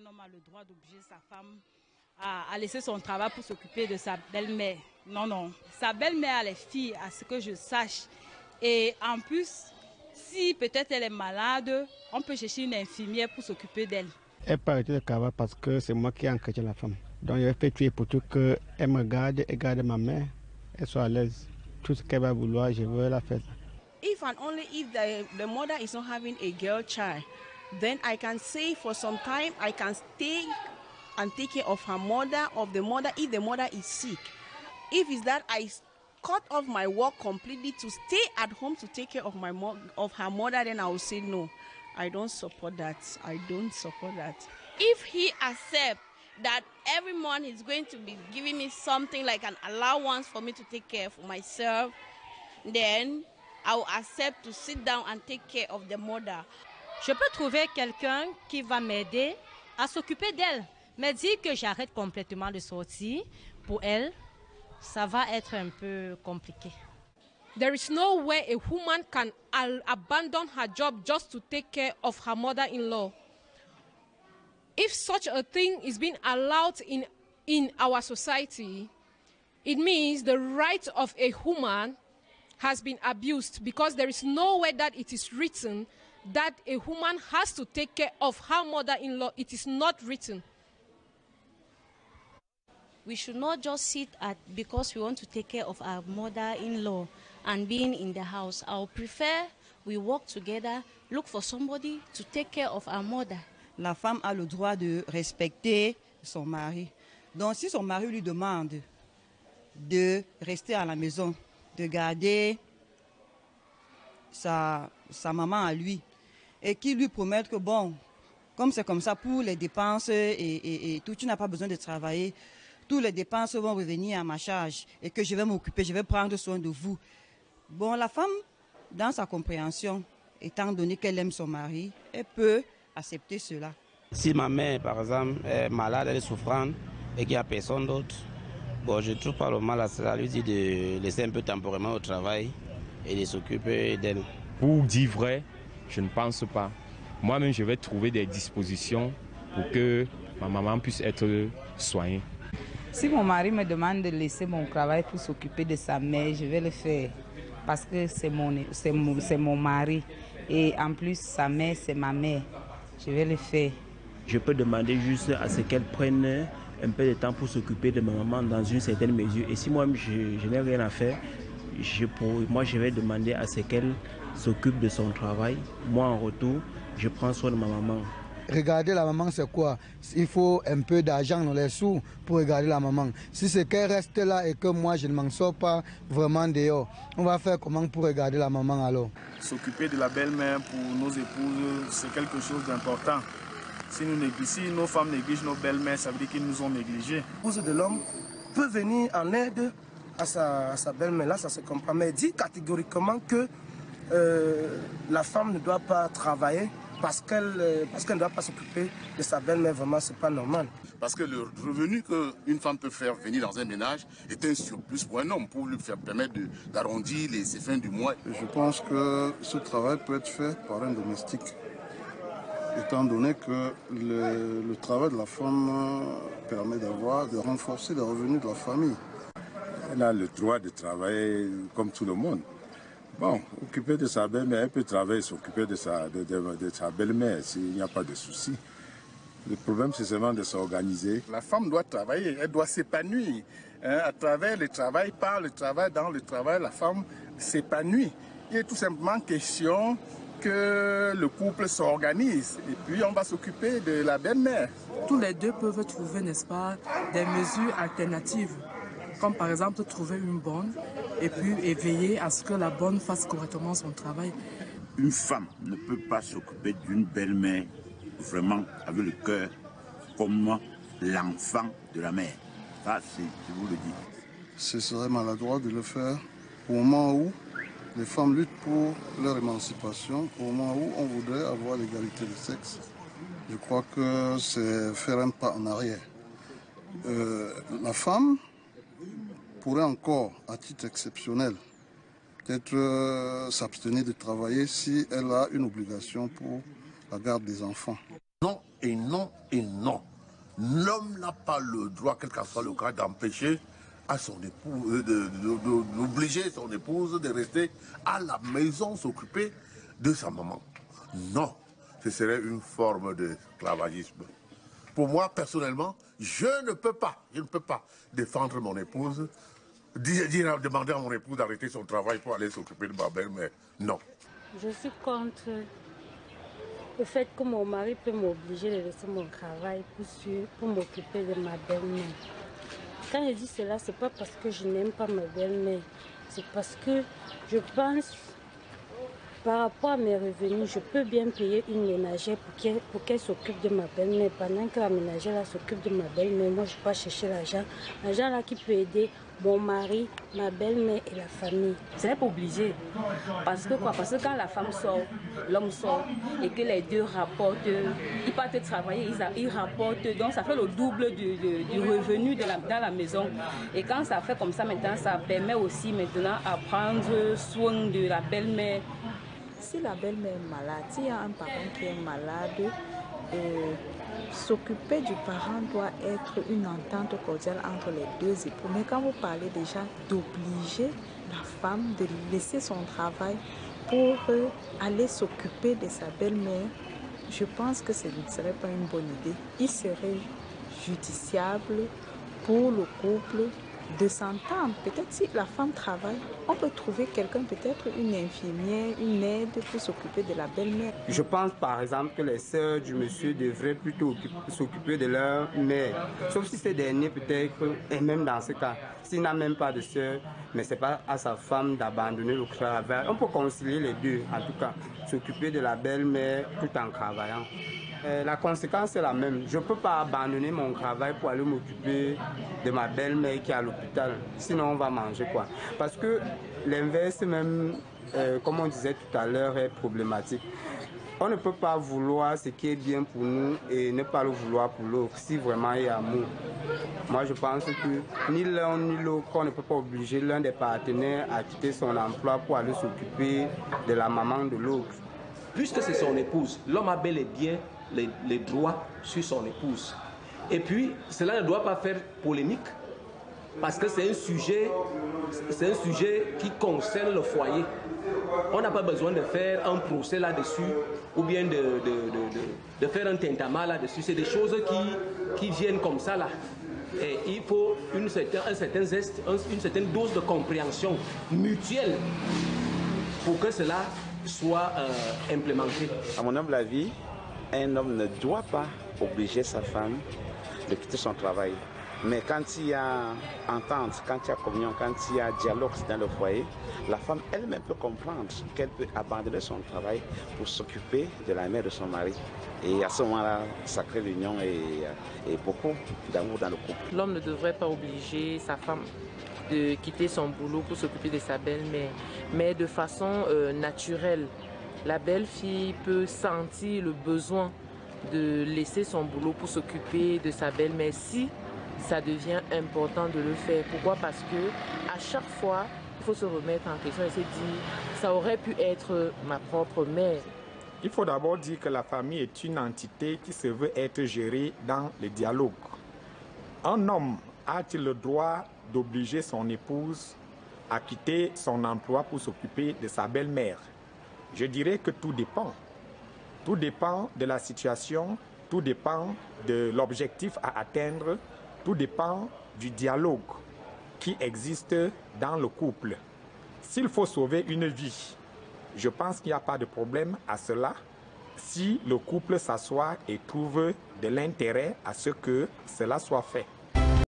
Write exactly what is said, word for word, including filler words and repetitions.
qu'un homme a le droit d'obliger sa femme à, à laisser son travail pour s'occuper de sa belle-mère. Non, non. Sa belle-mère, elle est fille, à ce que je sache. Et en plus, si peut-être elle est malade, on peut chercher une infirmière pour s'occuper d'elle. Elle n'a pas arrêté le travail parce que c'est moi qui ai encadré la femme. Donc je vais faire tuer pour tout qu'elle me garde, elle garde ma mère, elle soit à l'aise. Tout ce qu'elle va vouloir, je veux la faire. If and only if the, the mother is not having a girl child, then I can say for some time I can stay and take care of her mother, of the mother, if the mother is sick. If it's that I cut off my work completely to stay at home to take care of my mo of her mother, then I will say no. I don't support that. I don't support that. If he accepts that every month he's going to be giving me something like an allowance for me to take care of myself, then I will accept to sit down and take care of the mother. Je peux trouver quelqu'un qui va m'aider à s'occuper d'elle, mais dire que j'arrête complètement de sortir pour elle, ça va être un peu compliqué. There is no way a woman can abandon her job just to take care of her mother-in-law. If such a thing is being allowed in, in our society, it means the right of a woman has been abused, because there is no way that it is written that a woman has to take care of her mother-in-law. It is not written. We should not just sit at because we want to take care of our mother-in-law and being in the house. I would prefer we work together, look for somebody to take care of our mother. La femme a le droit de respecter son mari. Donc si son mari lui demande de rester à la maison, de garder sa, sa maman à lui, et qu'il lui promette que bon, comme c'est comme ça pour les dépenses et, et, et tout, tu n'as pas besoin de travailler, toutes les dépenses vont revenir à ma charge et que je vais m'occuper, je vais prendre soin de vous. Bon, la femme, dans sa compréhension, étant donné qu'elle aime son mari, elle peut accepter cela. Si ma mère, par exemple, est malade, elle est souffrante et qu'il n'y a personne d'autre, bon, je trouve pas le mal à cela, lui dit de laisser un peu temporairement au travail et de s'occuper d'elle. Pour dire vrai, je ne pense pas. Moi-même, je vais trouver des dispositions pour que ma maman puisse être soignée. Si mon mari me demande de laisser mon travail pour s'occuper de sa mère, je vais le faire parce que c'est mon, c'est mon, c'est mon mari et en plus sa mère c'est ma mère, je vais le faire. Je peux demander juste à ce qu'elle prenne un peu de temps pour s'occuper de ma maman dans une certaine mesure, et si moi-même je, je n'ai rien à faire, je pourrais, moi je vais demander à ce qu'elle s'occupe de son travail, moi en retour je prends soin de ma maman. Regarder la maman, c'est quoi? Il faut un peu d'argent dans les sous pour regarder la maman. Si c'est qu'elle reste là et que moi, je ne m'en sors pas vraiment dehors, on va faire comment pour regarder la maman alors? S'occuper de la belle-mère pour nos épouses, c'est quelque chose d'important. Si, si nos femmes négligent nos belles-mères, ça veut dire qu'ils nous ont négligés. L'épouse de l'homme peut venir en aide à sa, à sa belle-mère, là ça se comprend. Mais elle dit catégoriquement que euh, la femme ne doit pas travailler parce qu'elle parce qu'elle ne doit pas s'occuper de sa belle-mère, vraiment, c'est pas normal. Parce que le revenu qu'une femme peut faire venir dans un ménage est un surplus pour un homme, pour lui faire permettre d'arrondir les fins du mois. Je pense que ce travail peut être fait par un domestique, étant donné que le, le travail de la femme permet d'avoir, de renforcer les revenus de la famille. Elle a le droit de travailler comme tout le monde. Bon, occuper de sa belle-mère, elle peut travailler, s'occuper de sa, de, de, de sa belle-mère s'il n'y a pas de souci. Le problème, c'est seulement de s'organiser. La femme doit travailler, elle doit s'épanouir. Hein, à travers le travail, par le travail, dans le travail, la femme s'épanouit. Il est tout simplement question que le couple s'organise et puis on va s'occuper de la belle-mère. Tous les deux peuvent trouver, n'est-ce pas, des mesures alternatives, comme par exemple trouver une bonne et puis veiller à ce que la bonne fasse correctement son travail. Une femme ne peut pas s'occuper d'une belle-mère vraiment avec le cœur comme l'enfant de la mère. Ça, c'est, je vous le dis. Ce serait maladroit de le faire au moment où les femmes luttent pour leur émancipation, au moment où on voudrait avoir l'égalité de sexe. Je crois que c'est faire un pas en arrière. Euh, la femme pourrait encore, à titre exceptionnel, peut-être euh, s'abstenir de travailler si elle a une obligation pour la garde des enfants. Non. et non et non. L'homme n'a pas le droit, quel qu'en soit le cas, d'empêcher à son épouse, d'obliger son épouse de rester à la maison s'occuper de sa maman. Non, ce serait une forme d'esclavagisme. Pour moi, personnellement, je ne peux pas, je ne peux pas défendre mon épouse, dire, dire, demander à mon épouse d'arrêter son travail pour aller s'occuper de ma belle-mère, mais non. Je suis contre le fait que mon mari peut m'obliger de laisser mon travail pour, pour m'occuper de ma belle-mère. Quand je dis cela, ce n'est pas parce que je n'aime pas ma belle-mère, c'est parce que je pense, par rapport à mes revenus, je peux bien payer une ménagère pour qu'elle pour qu'elle s'occupe de ma belle-mère. Pendant que la ménagère s'occupe de ma belle-mère, moi je ne vais pas chercher l'argent. L'argent là qui peut aider mon mari, ma belle-mère et la famille. Ce n'est pas obligé. Parce que quoi? Parce que quand la femme sort, l'homme sort, et que les deux rapportent, ils partent travailler, ils, ils rapportent, donc ça fait le double du, du, du revenu de la, dans la maison. Et quand ça fait comme ça maintenant, ça permet aussi maintenant à prendre soin de la belle-mère. Si la belle-mère est malade, s'il y a un parent qui est malade, euh, s'occuper du parent doit être une entente cordiale entre les deux époux. Mais quand vous parlez déjà d'obliger la femme de laisser son travail pour euh, aller s'occuper de sa belle-mère, je pense que ce ne serait pas une bonne idée. Il serait judiciable pour le couple de s'entendre. Peut-être si la femme travaille, on peut trouver quelqu'un, peut-être une infirmière, une aide pour s'occuper de la belle-mère. Je pense par exemple que les sœurs du monsieur devraient plutôt s'occuper de leur mère, sauf si ces derniers peut-être, et même dans ce cas, s'il n'a même pas de sœur, mais c'est pas à sa femme d'abandonner le travail. On peut concilier les deux, en tout cas, s'occuper de la belle-mère tout en travaillant. Euh, la conséquence est la même. Je ne peux pas abandonner mon travail pour aller m'occuper de ma belle-mère qui est à l'hôpital. Sinon, on va manger quoi. Parce que l'inverse même, euh, comme on disait tout à l'heure, est problématique. On ne peut pas vouloir ce qui est bien pour nous et ne pas le vouloir pour l'autre, si vraiment il y a amour. Moi, je pense que ni l'un ni l'autre, on ne peut pas obliger l'un des partenaires à quitter son emploi pour aller s'occuper de la maman de l'autre. Puisque c'est son épouse, l'homme a bel et bien Les, les droits sur son épouse. Et puis, cela ne doit pas faire polémique parce que c'est un sujet, c'est un sujet qui concerne le foyer. On n'a pas besoin de faire un procès là-dessus ou bien de, de, de, de, de faire un tintamarre là-dessus. C'est des choses qui, qui viennent comme ça là. Et il faut une certaine, un certain zeste, une certaine dose de compréhension mutuelle pour que cela soit euh, implémenté. À mon humble avis, un homme ne doit pas obliger sa femme de quitter son travail. Mais quand il y a entente, quand il y a communion, quand il y a dialogue dans le foyer, la femme elle-même peut comprendre qu'elle peut abandonner son travail pour s'occuper de la mère de son mari. Et à ce moment-là, ça crée l'union et, et beaucoup d'amour dans le couple. L'homme ne devrait pas obliger sa femme de quitter son boulot pour s'occuper de sa belle-mère, mais de façon euh, naturelle. La belle-fille peut sentir le besoin de laisser son boulot pour s'occuper de sa belle-mère si ça devient important de le faire. Pourquoi? Parce que à chaque fois, il faut se remettre en question et se dire « ça aurait pu être ma propre mère ». Il faut d'abord dire que la famille est une entité qui se veut être gérée dans le dialogue. Un homme a-t-il le droit d'obliger son épouse à quitter son emploi pour s'occuper de sa belle-mère? Je dirais que tout dépend. Tout dépend de la situation, tout dépend de l'objectif à atteindre, tout dépend du dialogue qui existe dans le couple. S'il faut sauver une vie, je pense qu'il n'y a pas de problème à cela si le couple s'assoit et trouve de l'intérêt à ce que cela soit fait.